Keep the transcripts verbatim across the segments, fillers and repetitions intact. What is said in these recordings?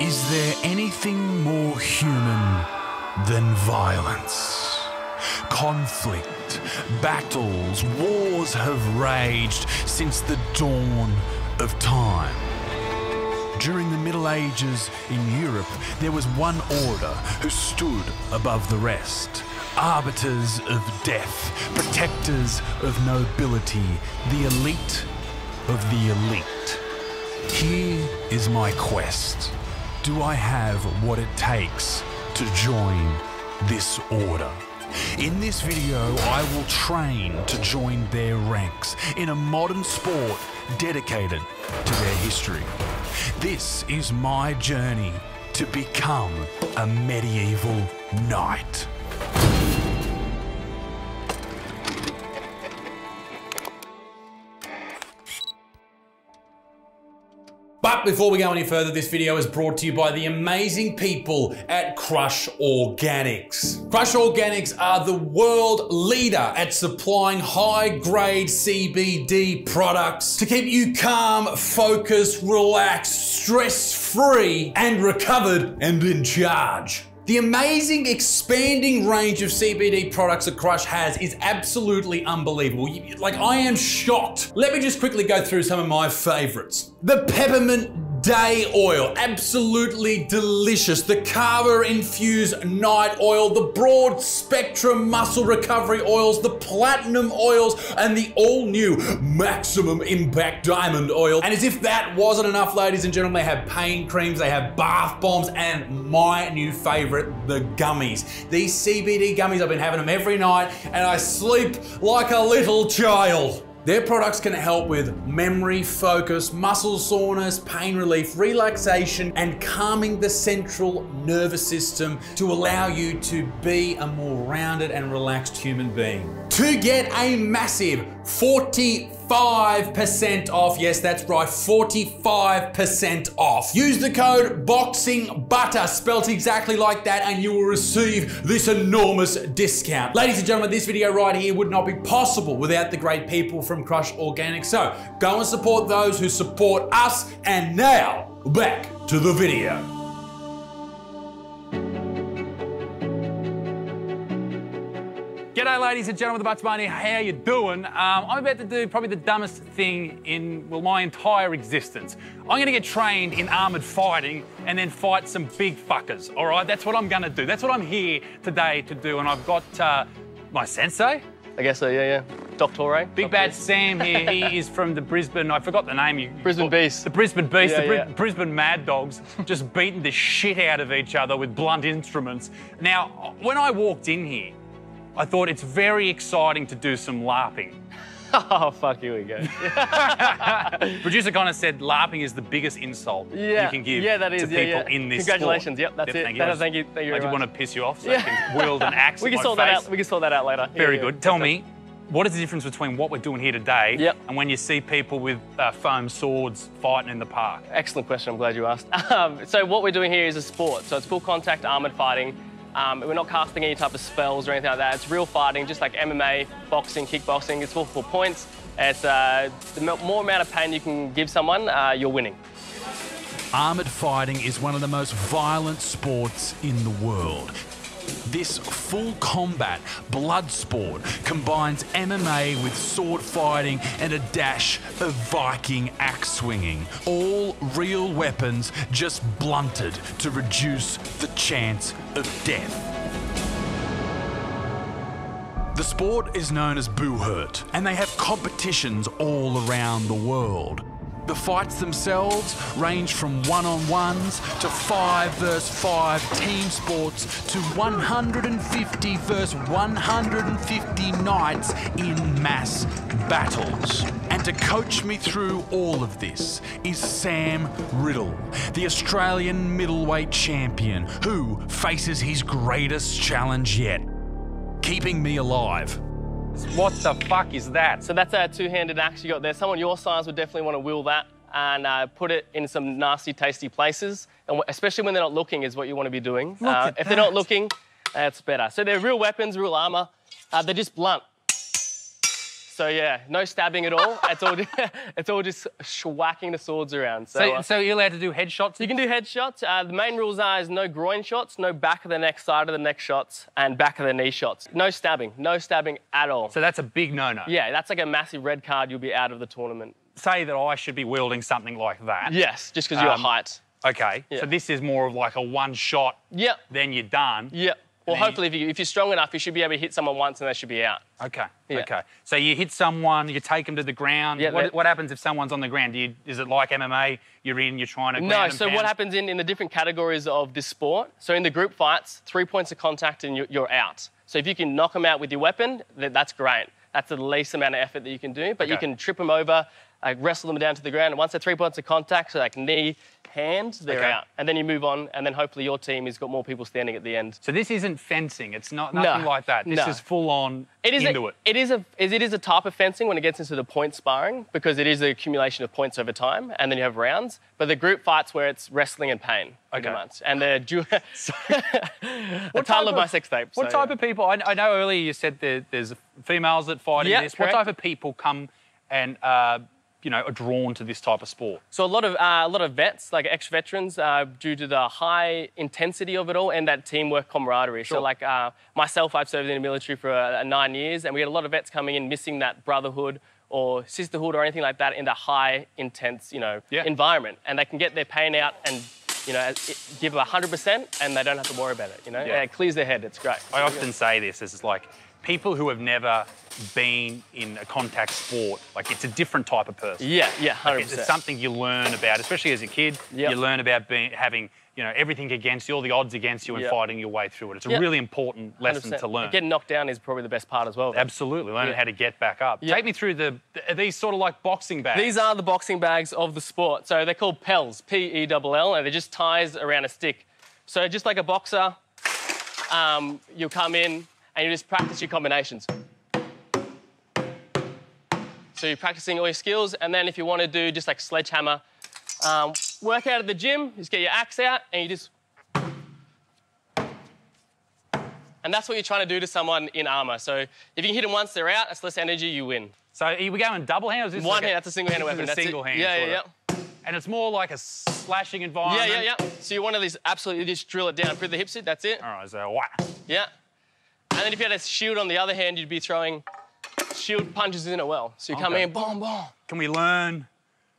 Is there anything more human than violence? Conflict, battles, wars have raged since the dawn of time. During the Middle Ages in Europe, there was one order who stood above the rest. Arbiters of death, protectors of nobility, the elite of the elite. Here is my quest. Do I have what it takes to join this order? In this video, I will train to join their ranks in a modern sport dedicated to their history. This is my journey to become a medieval knight. But before we go any further, this video is brought to you by the amazing people at Krush Organics. Krush Organics are the world leader at supplying high-grade C B D products to keep you calm, focused, relaxed, stress-free, and recovered and in charge. The amazing expanding range of C B D products that Krush has is absolutely unbelievable. Like, I am shocked. Let me just quickly go through some of my favorites. The Peppermint Day Oil, absolutely delicious. The Kava Infused Night Oil, the Broad Spectrum Muscle Recovery Oils, the Platinum Oils, and the all new Maximum Impact Diamond Oil. And as if that wasn't enough, ladies and gentlemen, they have pain creams, they have bath bombs, and my new favorite, the gummies. These C B D gummies, I've been having them every night and I sleep like a little child. Their products can help with memory, focus, muscle soreness, pain relief, relaxation, and calming the central nervous system to allow you to be a more rounded and relaxed human being. To get a massive forty-five percent off, yes, that's right, forty-five percent off, use the code BOXINGBUTTER, spelt exactly like that, and you will receive this enormous discount. Ladies and gentlemen, this video right here would not be possible without the great people from Krush Organics, so go and support those who support us. And now, back to the video. G'day, ladies and gentlemen, the Butts Bunny. How you doing? Um, I'm about to do probably the dumbest thing in, well, my entire existence. I'm going to get trained in armoured fighting and then fight some big fuckers, all right? That's what I'm going to do. That's what I'm here today to do, and I've got uh, my sensei. I guess so, yeah, yeah. Doctor Big Doctor Bad Sam here. He is from the Brisbane, I forgot the name. You, Brisbane you Beast. The Brisbane Beast, yeah, the Br yeah. Brisbane Mad Dogs, just beating the shit out of each other with blunt instruments. Now, when I walked in here, I thought it's very exciting to do some LARPing. Oh, fuck, here we go. Producer Connor said LARPing is the biggest insult yeah, you can give yeah, that is, to yeah, people yeah. in this Congratulations, sport. Yep, that's Def, it. Thank that you. Is, thank you, thank you I did want to piss you off so yeah. I can wield an axe we can sort that out. We can sort that out later. Very yeah, yeah. good. Tell that's me, up. What is the difference between what we're doing here today yep. and when you see people with uh, foam swords fighting in the park? Excellent question, I'm glad you asked. Um, so what we're doing here is a sport. So it's full contact armoured fighting. Um, we're not casting any type of spells or anything like that. It's real fighting, just like M M A, boxing, kickboxing. It's all for points. It's uh, the more amount of pain you can give someone, uh, you're winning. Armoured fighting is one of the most violent sports in the world. This full combat blood sport combines M M A with sword fighting and a dash of Viking axe swinging. All real weapons, just blunted to reduce the chance of death. The sport is known as Buhurt, and they have competitions all around the world. The fights themselves range from one-on-ones to five versus five team sports to one hundred fifty versus one hundred fifty knights in mass battles. And to coach me through all of this is Sam Wride, the Australian middleweight champion who faces his greatest challenge yet, keeping me alive. What the fuck is that? So that's a two-handed axe you got there. Someone your size would definitely want to wheel that and uh, put it in some nasty, tasty places. And especially when they're not looking is what you want to be doing. Uh, if they're not looking, that's better. So they're real weapons, real armour. Uh, they're just blunt. So yeah, no stabbing at all. It's all it's all just whacking the swords around. So, so, uh, so you're allowed to do headshots? You can do headshots. Uh, the main rules are is no groin shots, no back of the neck, side of the neck shots, and back of the knee shots. No stabbing, no stabbing at all. So that's a big no-no. Yeah, that's like a massive red card. You'll be out of the tournament. Say that I should be wielding something like that. Yes, just because um, of your height. Okay, yeah. So this is more of like a one shot, yep. Then you're done. Yep. Well, hopefully, if, you, if you're strong enough, you should be able to hit someone once and they should be out. Okay, yeah. Okay. So you hit someone, you take them to the ground. Yeah, what, what happens if someone's on the ground? Do you, is it like M M A, you're in, you're trying to ground No, so pound? What happens in, in the different categories of this sport, so in the group fights, three points of contact and you're, you're out. So if you can knock them out with your weapon, that's great. That's the least amount of effort that you can do, but okay. You can trip them over, like wrestle them down to the ground, and once they're three points of contact, so like knee, hand, they're okay. Out. And then you move on, and then hopefully your team has got more people standing at the end. So this isn't fencing, it's not nothing no, like that. This no. is full on it is into a, it. It is, a, it is a type of fencing when it gets into the point sparring, because it is the accumulation of points over time, and then you have rounds. But the group fights where it's wrestling and pain. Okay. And they're dual. The title of my sex tape. What so, type yeah. of people, I, I know earlier you said there, there's females that fight in yeah, this. Correct. What type of people come and, uh, you know, are drawn to this type of sport? So a lot of, uh, a lot of vets, like ex-veterans, uh, due to the high intensity of it all and that teamwork camaraderie. Sure. So like uh, myself, I've served in the military for uh, nine years and we had a lot of vets coming in missing that brotherhood or sisterhood or anything like that in the high, intense, you know, yeah. environment. And they can get their pain out and, you know, give one hundred percent and they don't have to worry about it, you know? Yeah. It clears their head, it's great. I it's often good. say this, it's like, people who have never been in a contact sport, like it's a different type of person. Yeah, yeah, one hundred percent. Like it's, it's something you learn about, especially as a kid. Yep. You learn about being, having, you know, everything against you, all the odds against you and yep. fighting your way through it. It's a yep. really important lesson one hundred percent. To learn. Getting knocked down is probably the best part as well. Though. Absolutely, learning yep. how to get back up. Yep. Take me through the, are these sort of like boxing bags? These are the boxing bags of the sport. So they're called P E L L S, P E L L, and they're just ties around a stick. So just like a boxer, um, you'll come in, and you just practice your combinations. So you're practicing all your skills, and then if you want to do just like sledgehammer, um, work out at the gym, just get your axe out, and you just... And that's what you're trying to do to someone in armour. So if you can hit them once, they're out, that's less energy, you win. So are we going double hand? Or is this One like hand, a... that's a single-handed weapon. That's a single-hand. Yeah, yeah, yeah. And it's more like a slashing environment. Yeah, yeah, yeah. So you want to just absolutely just drill it down through the hip sit, that's it. All right, so whack. Yeah. And then if you had a shield on the other hand, you'd be throwing shield punches in a well. So you okay. come in, boom, boom. Can we learn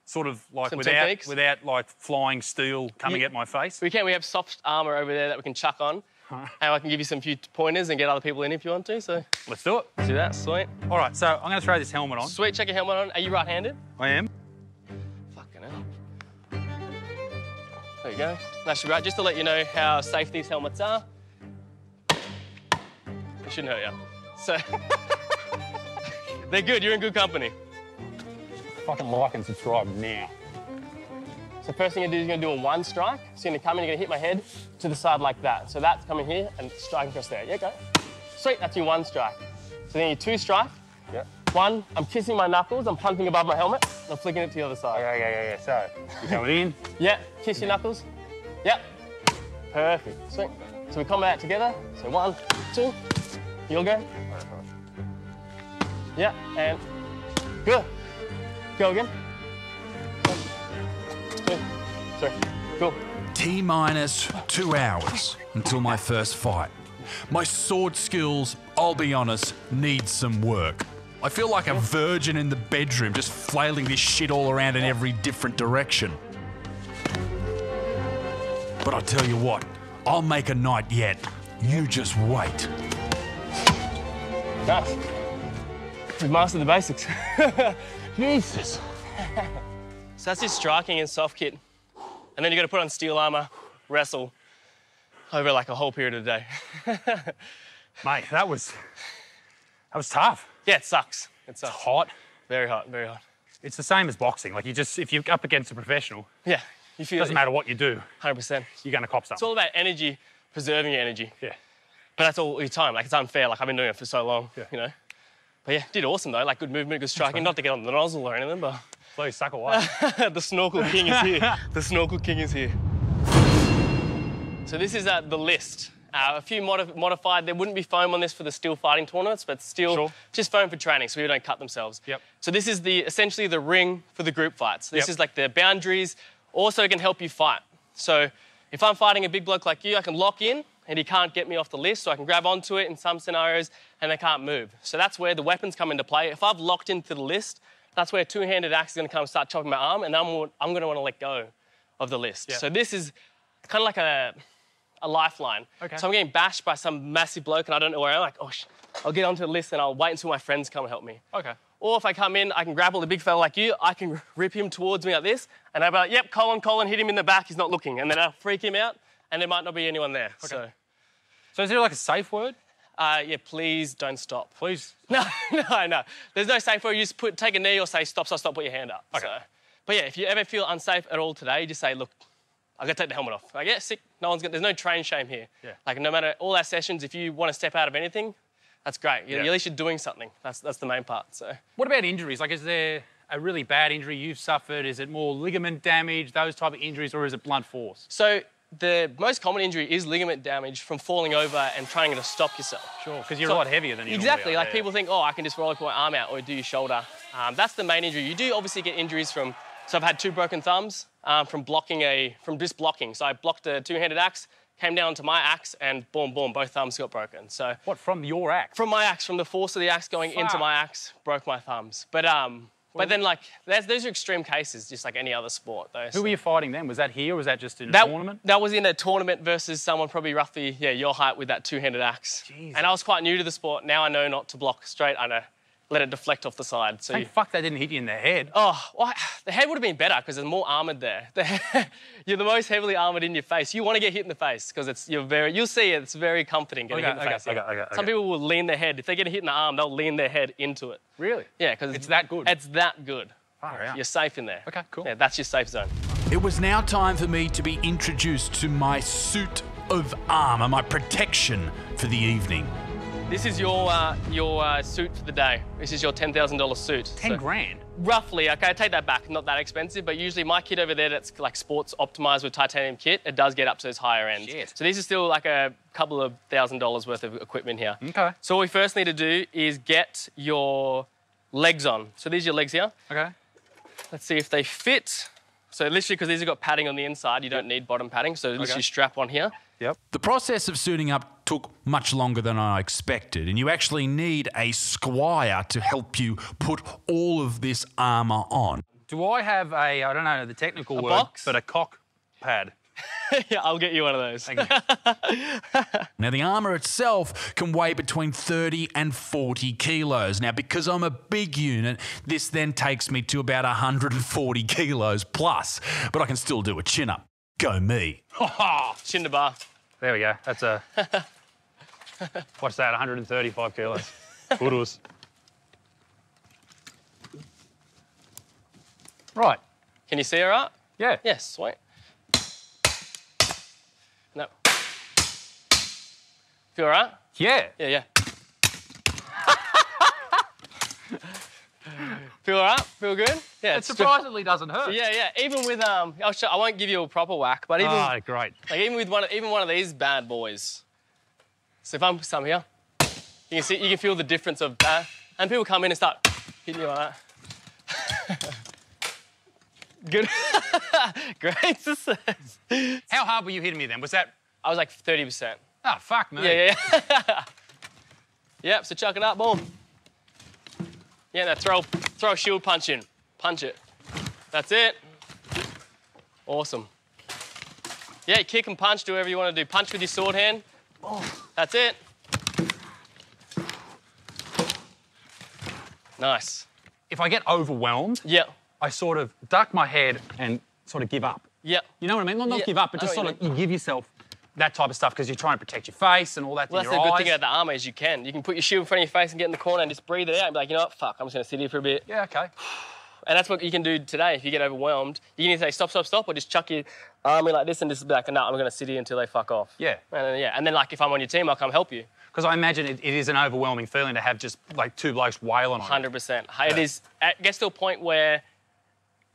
sort of like Some without, techniques? without like flying steel coming you, at my face? We can. We have soft armour over there that we can chuck on. Huh. And I can give you some few pointers and get other people in if you want to, so. Let's do it. Let's do that, sweet. All right, so I'm going to throw this helmet on. Sweet, check your helmet on. Are you right-handed? I am. Fucking hell. There you go. That's right, just to let you know how safe these helmets are. It shouldn't hurt you. So, they're good, you're in good company. Fucking like and subscribe now. So the first thing you do is you're gonna do a one strike. So you're gonna come in, you're gonna hit my head to the side like that. So that's coming here and striking across there. Yeah, go. Sweet, that's your one strike. So then your two strike. Yeah. One, I'm kissing my knuckles, I'm punting above my helmet, and I'm flicking it to the other side. Yeah, yeah, yeah, yeah. So, you coming in? Yeah, kiss your knuckles. Yep. Yeah. Perfect, sweet. So we combo out together. So one, two. You'll go. Yeah, and good. Go again. One, two, three, cool. T minus two hours until my first fight. My sword skills, I'll be honest, need some work. I feel like a virgin in the bedroom, just flailing this shit all around in every different direction. But I tell you what, I'll make a night yet. You just wait. Nice. We've mastered the basics. Jesus. So that's just striking and soft kit. And then you've got to put on steel armour, wrestle, over like a whole period of the day. Mate, that was... That was tough. Yeah, it sucks. It sucks. It's hot. Very hot, very hot. It's the same as boxing. Like, you just... If you're up against a professional... Yeah, you feel... It doesn't matter what you do. one hundred percent. You're going to cop something. It's all about energy, preserving your energy. Yeah. But that's all your time, like it's unfair, like I've been doing it for so long, yeah. you know. But yeah, did awesome though, like good movement, good striking, not to get on the nozzle or anything, but... Bloody suck away. The snorkel king is here. The snorkel king is here. So this is uh, the list. Uh, a few mod modified. There wouldn't be foam on this for the steel fighting tournaments, but still sure. just foam for training so people don't cut themselves. Yep. So this is the essentially the ring for the group fights. This yep. is like the boundaries. Also can help you fight. So if I'm fighting a big bloke like you, I can lock in and he can't get me off the list, so I can grab onto it in some scenarios and they can't move. So that's where the weapons come into play. If I've locked into the list, that's where a two-handed axe is going to come and start chopping my arm, and I'm, I'm going to want to let go of the list. Yep. So this is kind of like a... a lifeline. Okay. So I'm getting bashed by some massive bloke and I don't know where I'm like, oh, sh I'll get onto the list and I'll wait until my friends come and help me. Okay. Or if I come in, I can grab all the big fella like you, I can rip him towards me like this, and I'll be like, yep, Colin, Colin, hit him in the back, he's not looking. And then I'll freak him out and there might not be anyone there. Okay. So. so is there like a safe word? Uh, yeah, please don't stop. Please. No, no, no. There's no safe word. You just put, take a knee or say, stop, stop, stop, put your hand up. Okay. So, but yeah, if you ever feel unsafe at all today, just say, look, I've got to take the helmet off. Like, yeah, sick. No one's got, there's no train shame here. Yeah. Like, no matter, all our sessions, if you want to step out of anything, that's great. You yeah. know, at least you're doing something. That's, that's the main part, so. What about injuries? Like, is there a really bad injury you've suffered? Is it more ligament damage, those type of injuries, or is it blunt force? So, the most common injury is ligament damage from falling over and trying to stop yourself. Sure, because you're so, a lot heavier than you Exactly. Like, yeah. people think, oh, I can just roll up my arm out or do your shoulder. Um, that's the main injury. You do obviously get injuries from, so I've had two broken thumbs. Um, from blocking a, from just blocking. So I blocked a two-handed axe, came down to my axe, and boom, boom, both thumbs got broken. So what, from your axe? From my axe, from the force of the axe going Fuck. into my axe, broke my thumbs. But um, what but then like, those are extreme cases, just like any other sport. Though, Who so. were you fighting then? Was that here, or was that just in a that, tournament? That was in a tournament versus someone probably roughly, yeah, your height with that two-handed axe. Jesus. And I was quite new to the sport. Now I know not to block straight. I know. Let it deflect off the side. So Thank you... fuck they didn't hit you in the head. Oh, well, the head would have been better because there's more armoured there. The you're the most heavily armoured in your face. You want to get hit in the face because it's you're very. You'll see it's very comforting getting okay, hit in the okay, face. Okay, yeah. okay, okay, Some okay. people will lean their head. If they get hit in the arm, they'll lean their head into it. Really? Yeah, because it's, it's that good. It's that good. Oh, yeah. You're safe in there. Okay, cool. Yeah, that's your safe zone. It was now time for me to be introduced to my suit of armour, my protection for the evening. This is your uh, your uh, suit for the day. This is your ten thousand dollar suit. Ten so grand? Roughly, okay, I take that back. Not that expensive, but usually my kit over there that's like sports optimised with titanium kit, it does get up to those higher ends. Shit. So these are still like a couple of thousand dollars worth of equipment here. Okay. So what we first need to do is get your legs on. So these are your legs here. Okay. Let's see if they fit. So literally, because these have got padding on the inside, you don't need bottom padding, so literally okay. strap on here. Yep. The process of suiting up took much longer than I expected, and you actually need a squire to help you put all of this armour on. Do I have a, I don't know the technical a word, box? but a cock pad? Yeah, I'll get you one of those. Thank you. Now, the armour itself can weigh between thirty and forty kilos. Now, because I'm a big unit, this then takes me to about one hundred and forty kilos plus, but I can still do a chin-up. Go me. Chin to bar. There we go. That's a... What's that? one hundred and thirty-five kilos. Oodles. Right. Can you see all right? Yeah. Yes, sweet. No. Feel all right? Yeah. Yeah, yeah. Feel all right? Feel good? Yeah. It surprisingly doesn't hurt. Yeah, yeah. Even with um, I'll show, I won't give you a proper whack, but even ah, oh, great. Like even with one, even one of these bad boys. So if I'm some here, you can see, you can feel the difference of that, and people come in and start hitting you like that. Good. Great success. How hard were you hitting me then? Was that? I was like thirty percent. Oh, fuck, man. Yeah, yeah, yeah. Yep, so chuck it up, boom. Yeah, now throw, throw a shield punch in. Punch it. That's it. Awesome. Yeah, kick and punch, do whatever you want to do. Punch with your sword hand. Oh. That's it. Nice. If I get overwhelmed, yeah. I sort of duck my head and sort of give up. Yeah. You know what I mean? Well, not yeah. give up, but just sort of you give yourself that type of stuff because you're trying to protect your face and all that. Well, that's the good thing about the armour is you can. You can put your shield in front of your face and get in the corner and just breathe it out and be like, you know what, fuck, I'm just going to sit here for a bit. Yeah, okay. And that's what you can do today if you get overwhelmed. You can either say stop, stop, stop, or just chuck your arm in like this and just be like, no, I'm going to sit here until they fuck off. Yeah. And then, yeah. And then, like, if I'm on your team, I'll come help you. Because I imagine it, it is an overwhelming feeling to have just, like, two blokes wailing on you. one hundred percent. It is, it gets to a point where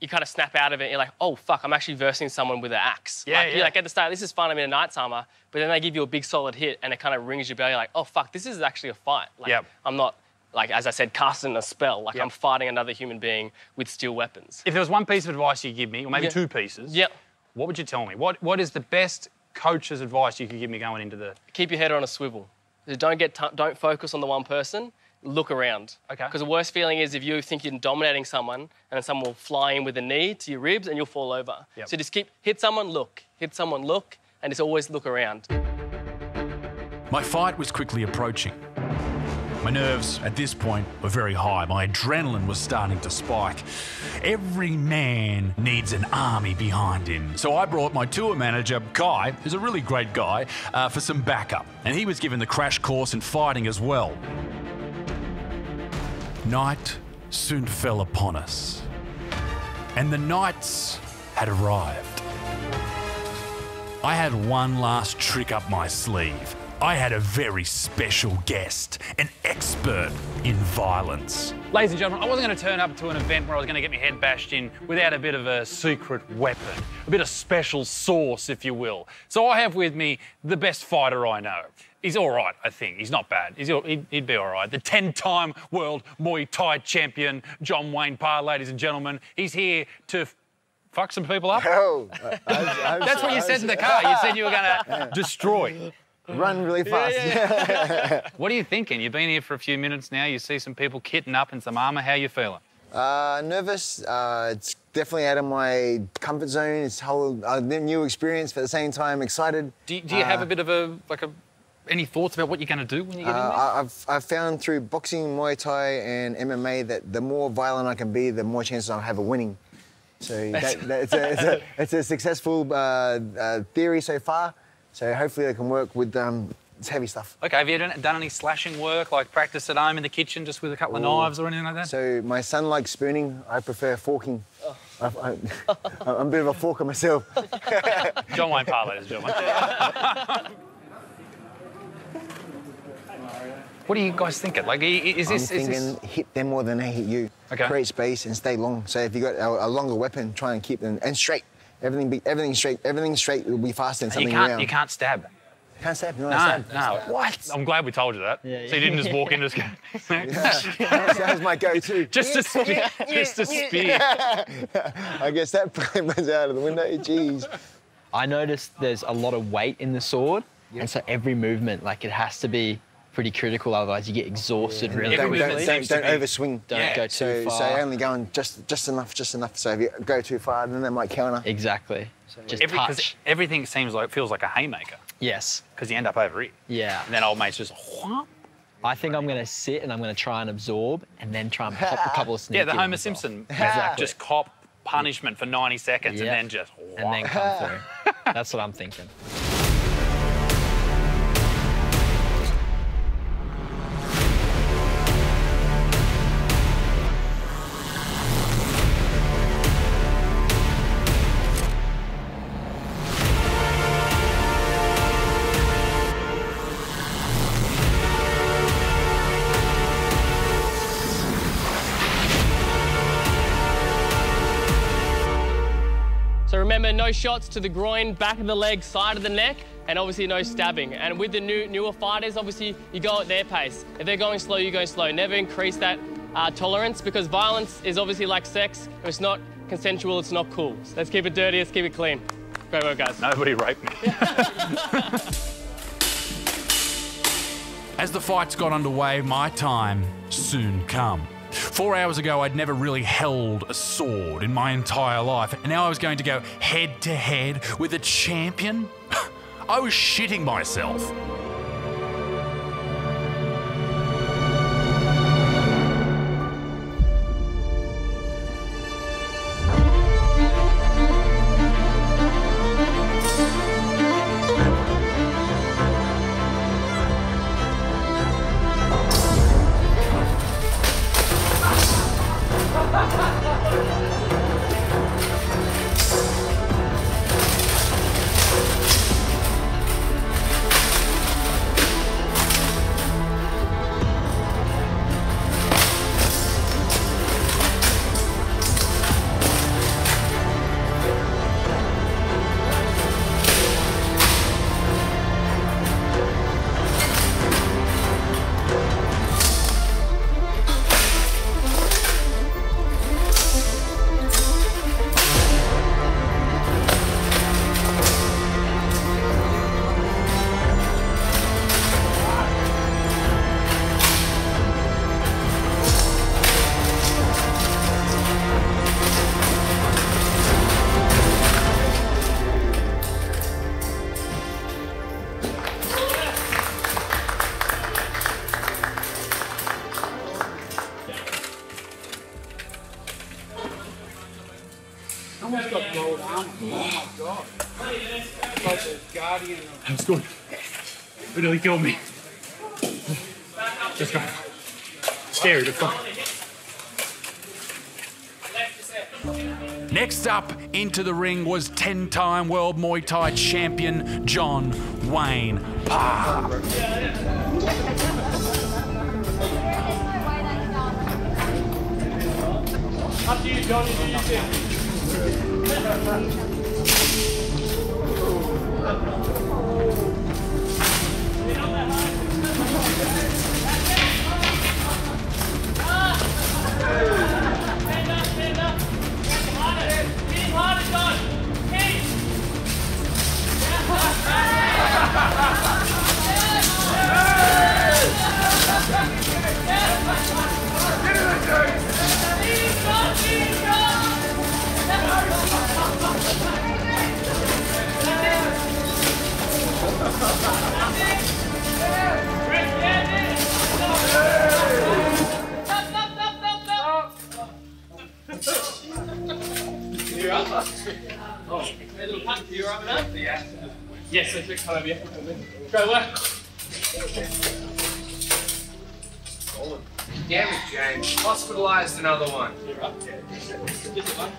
you kind of snap out of it and you're like, oh, fuck, I'm actually versing someone with an axe. Yeah, like, yeah. You're like, at the start, this is fun, I'm in a Knights armor, but then they give you a big solid hit and it kind of rings your bell. You're like, oh, fuck, this is actually a fight. Like, yep. I'm not, like, as I said, casting a spell. Like, yep. I'm fighting another human being with steel weapons. If there was one piece of advice you could give me, or maybe yeah. two pieces, yep. what would you tell me? What What is the best coach's advice you could give me going into the... Keep your head on a swivel. Don't, get t don't focus on the one person. Look around. Okay. Because the worst feeling is if you think you're dominating someone and then someone will fly in with a knee to your ribs and you'll fall over. Yep. So just keep, hit someone, look, hit someone, look, and just always look around. My fight was quickly approaching. My nerves at this point were very high. My adrenaline was starting to spike. Every man needs an army behind him. So I brought my tour manager, Guy, who's a really great guy, uh, for some backup. And he was given the crash course in fighting as well. Night soon fell upon us, and the Knights had arrived. I had one last trick up my sleeve. I had a very special guest, an expert in violence. Ladies and gentlemen, I wasn't going to turn up to an event where I was going to get my head bashed in without a bit of a secret weapon, a bit of special sauce, if you will. So I have with me the best fighter I know. He's all right, I think. He's not bad. He's, he'd, he'd be all right. The ten-time world Muay Thai champion, John Wayne Parr, ladies and gentlemen. He's here to fuck some people up. Oh, I, I, that's what you said in the car. You said you were going to destroy. Run really fast. Yeah, yeah, yeah. What are you thinking? You've been here for a few minutes now. You see some people kitting up in some armour. How are you feeling? Uh, nervous. Uh, it's definitely out of my comfort zone. It's a whole uh, new experience, but at the same time, excited. Do, do you uh, have a bit of a, like a... Any thoughts about what you're going to do when you get uh, in there? I've, I've found through boxing, Muay Thai and M M A that the more violent I can be, the more chances I'll have of winning. So that, that, it's, a, it's, a, it's a successful uh, uh, theory so far. So hopefully they can work with um, heavy stuff. OK, have you done, done any slashing work, like practice at home in the kitchen just with a couple Ooh. of knives or anything like that? So my son likes spooning. I prefer forking. Oh. I, I, I'm a bit of a forker myself. John Wayne Parr, ladies and gentlemen. What do you guys think it? Like, is this... I'm thinking is this... hit them more than they hit you. Okay. Create space and stay long. So if you've got a, a longer weapon, try and keep them... And straight. Everything be, everything straight. Everything straight will be faster than and something you can't, around. You can't stab. You can't stab. You no, stab. no. What? I'm glad we told you that. Yeah, yeah. So you didn't just walk in and just go... yeah. That was my go-to. Just a spear. Just a spear. I guess that plane went out of the window. Jeez. I noticed there's a lot of weight in the sword. Yep. And so every movement, like, it has to be... pretty critical, otherwise you get exhausted. Yeah, really. Don't, don't, don't, don't overswing. Don't yeah. go too so, far. So only going just just enough, just enough. So if you go too far, then they might counter. Exactly. So just every, touch. Everything seems like feels like a haymaker. Yes. Because you end up over it. Yeah. And then old mate's just. Whop. I think I'm going to sit and I'm going to try and absorb, and then try and pop a couple of sneaks. Yeah, the Homer Simpson. Exactly. Just cop punishment for ninety seconds, yep. and then just. Whop. And then come through. That's what I'm thinking. Remember, no shots to the groin, back of the leg, side of the neck, and obviously no stabbing. And with the new newer fighters, obviously, you go at their pace. If they're going slow, you go slow. Never increase that uh, tolerance, because violence is obviously like sex. If it's not consensual, it's not cool. So let's keep it dirty, let's keep it clean. Great work, guys. Nobody raped me. As the fights got underway, my time soon come. Four hours ago, I'd never really held a sword in my entire life, and now I was going to go head-to-head with a champion? I was shitting myself. almost got rolled on. Oh my god. It's like the guardian of... That was good. It nearly killed me. Just go. Scary, but fun. Next up into the ring was ten-time World Muay Thai champion John Wayne Parr. Up to you, John, you do your thing. Stand up, stand up. Harder. Hit him harder, John. Hit him. Get in the dirt. You're up? Oh, a little punch. You're up and up? Yeah. Yes, let's come over here. Go work. Solid. Damn it, James. Hospitalised another one. You're up. Yeah. Just a one.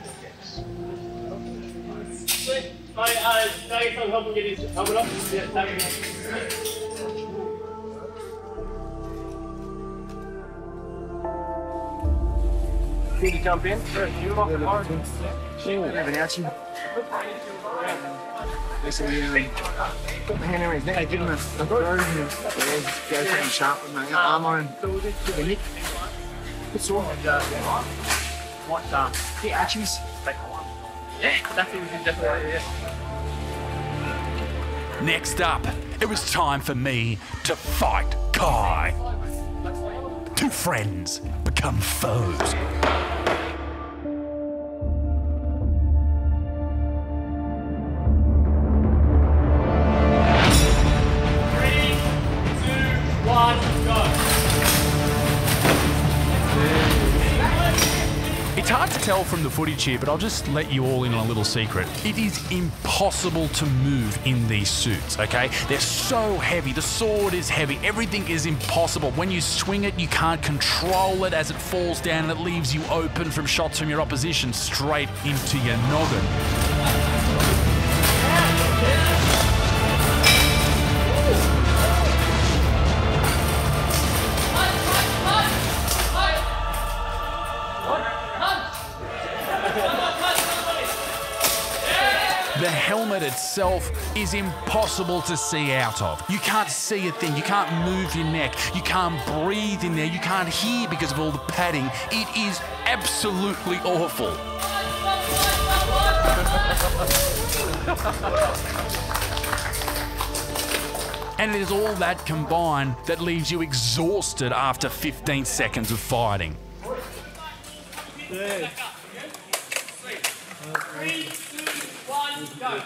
Sweet. Mate, uh, Dave, can you help him get his helmet off? Yeah, take it off. Need to jump in? Sure, you lock the bar. Ooh, we have an action. Listen, we um, put my hand around his neck, I give him a throw and he goes down sharp with my arm on the neck. Good sword. What um, the arches? Yeah, that thing we can definitely, yeah. Next up, it was time for me to fight Kai. Two friends become foes. Tell from the footage here, but I'll just let you all in on a little secret. It is impossible to move in these suits, okay? They're so heavy. The sword is heavy. Everything is impossible. When you swing it, you can't control it as it falls down, and it leaves you open from shots from your opposition straight into your noggin. The helmet itself is impossible to see out of. You can't see a thing, you can't move your neck, you can't breathe in there, you can't hear because of all the padding. It is absolutely awful. And it is all that combined that leaves you exhausted after fifteen seconds of fighting. Yeah. Three, two, one, go.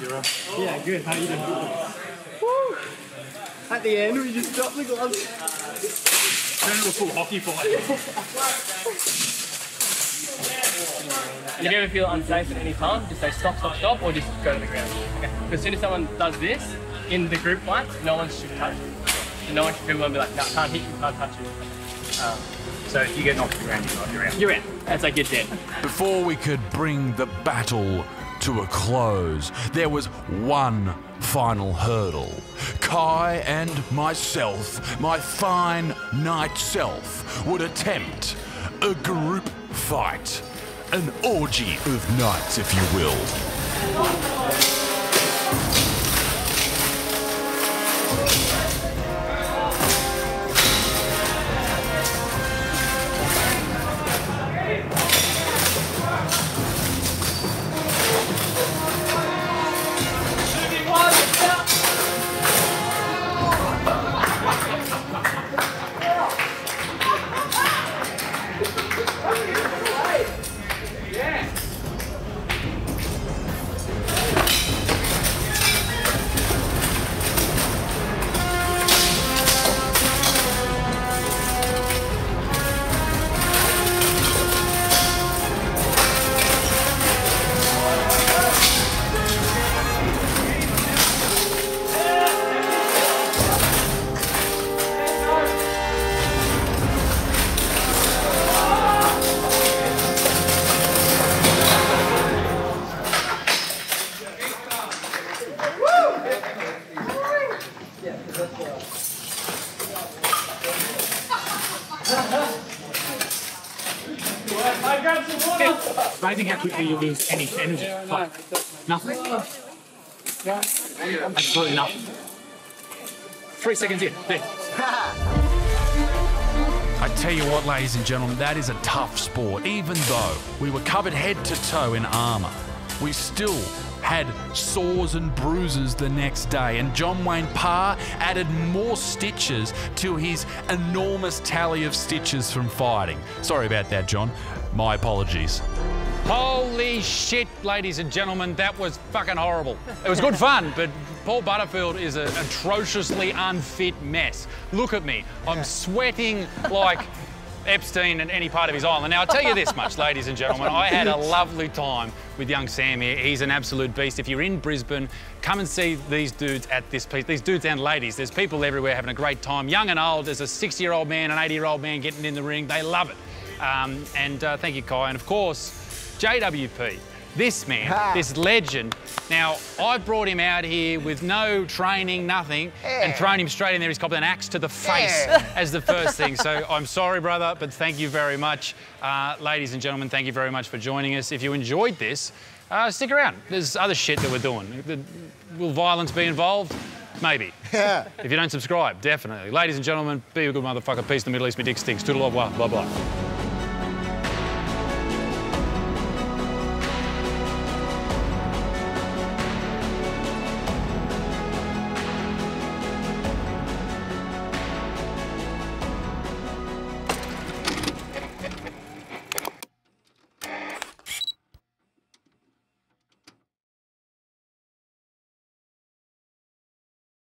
You're up. Yeah, good. How are you doing? Woo! At the end, we just dropped the gloves. Turned into a full hockey fight. And if you ever feel unsafe at any time, just say stop, stop, stop, or just go to the ground. Okay. As soon as someone does this in the group fight, no one should touch you. So no one should feel and be like, no, can't hit you, can't touch you. Um, So if you get knocked around, you're out. You're out. That's like you're dead. Before we could bring the battle to a close, there was one final hurdle. Kai and myself, my fine knight self, would attempt a group fight. An orgy of knights, if you will. I grabbed some water. It's amazing how quickly you lose any energy. Yeah, no, like, nothing. Yeah. Absolutely nothing. Three seconds in. There. I tell you what, ladies and gentlemen, that is a tough sport. Even though we were covered head to toe in armour, we still had sores and bruises the next day, and John Wayne Parr added more stitches to his enormous tally of stitches from fighting. Sorry about that, John. My apologies. Holy shit, ladies and gentlemen, that was fucking horrible. It was good fun, but Paul Butterfield is an atrociously unfit mess. Look at me. I'm sweating like Epstein and any part of his island. Now, I'll tell you this much, ladies and gentlemen, I had a lovely time with young Sam here. He's an absolute beast. If you're in Brisbane, come and see these dudes at this piece, these dudes and ladies. There's people everywhere having a great time, young and old. There's a sixty-year-old man, an eighty-year-old man getting in the ring. They love it. Um, and uh, thank you, Kai. And, of course, J W P. This man, ah. this legend. Now, I brought him out here with no training, nothing, yeah. and thrown him straight in there. He's copped an axe to the face yeah. as the first thing. So I'm sorry, brother, but thank you very much. Uh, ladies and gentlemen, thank you very much for joining us. If you enjoyed this, uh, stick around. There's other shit that we're doing. Will violence be involved? Maybe. Yeah. If you don't subscribe, definitely. Ladies and gentlemen, be a good motherfucker. Peace in the Middle East. My dick stinks. Toodle-o-wah. Bye-bye.